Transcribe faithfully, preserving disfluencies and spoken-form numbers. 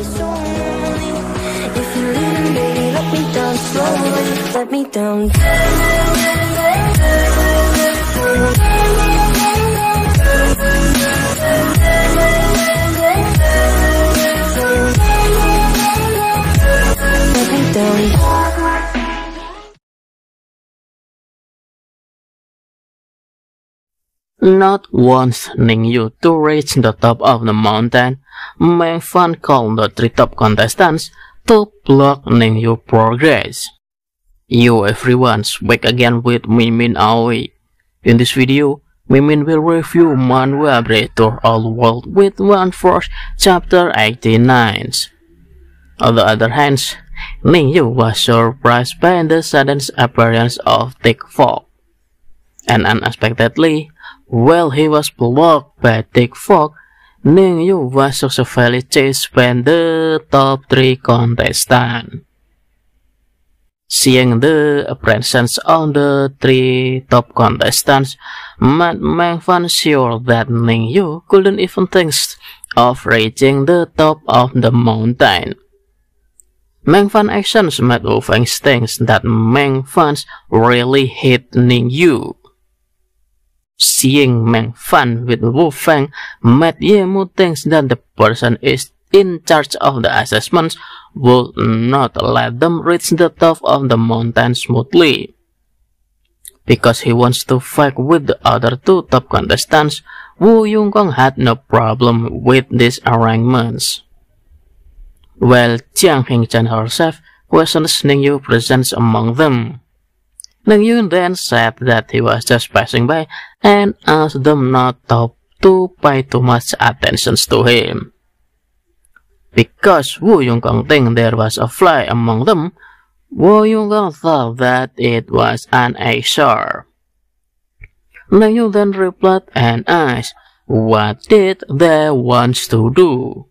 Let me down. Not once Ning Yu to reach the top of the mountain, Meng Fan called the three top contestants to block Ning Yu's progress. Yo everyone's back again with Min Min Aoi. In this video, Min Min will review Manhua Breakthrough All Worlds with one fourth chapter eighty-nine. On the other hand, Ning Yu was surprised by the sudden appearance of thick fog. And unexpectedly, while he was blocked by thick fog, Ning Yu was successfully chased by the top three contestants. Seeing the presence of the three top contestants made Meng Fan sure that Ning Yu couldn't even think of reaching the top of the mountain. Meng Fan's actions made Wu Feng think that Meng Fan really hate Ning Yu. Seeing Meng Fan with Wu Feng made Ye Mu think that the person is in charge of the assessments would not let them reach the top of the mountain smoothly. Because he wants to fight with the other two top contestants, Wu Yongkong had no problem with these arrangements. While Jiang Hengchen herself questions Ning Yu's presence among them. Ning Yu then said that he was just passing by and asked them not to pay too much attention to him. Because Wu Yongkong think there was a fly among them, Wu Yongkong thought that it was an eyesore. Ning Yu then replied and asked what did they want to do.